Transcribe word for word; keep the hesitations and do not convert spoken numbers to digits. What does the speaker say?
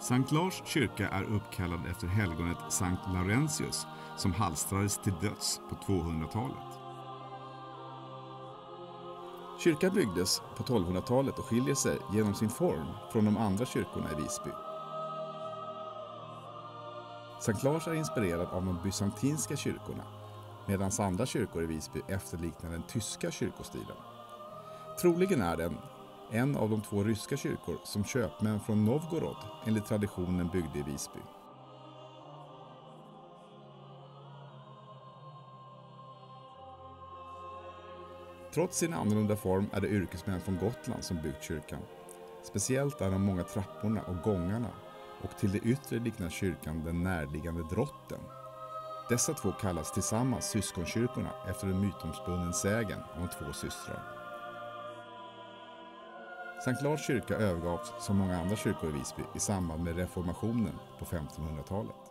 Sankt Lars kyrka är uppkallad efter helgonet Sankt Laurentius som halstrades till döds på tvåhundratalet. Kyrkan byggdes på tolvhundratalet och skiljer sig genom sin form från de andra kyrkorna i Visby. Sankt Lars är inspirerad av de bysantinska kyrkorna, medan andra kyrkor i Visby efterliknar den tyska kyrkostilen. Troligen är den en av de två ryska kyrkor som köpmän från Novgorod enligt traditionen byggde i Visby. Trots sin annorlunda form är det yrkesmän från Gotland som byggt kyrkan. Speciellt är de många trapporna och gångarna, och till det yttre liknar kyrkan den närliggande drotten. Dessa två kallas tillsammans syskonkyrkorna efter en mytomspunnen sägen om två systrar. Sankt Lars kyrka övergavs som många andra kyrkor i Visby i samband med reformationen på femtonhundratalet.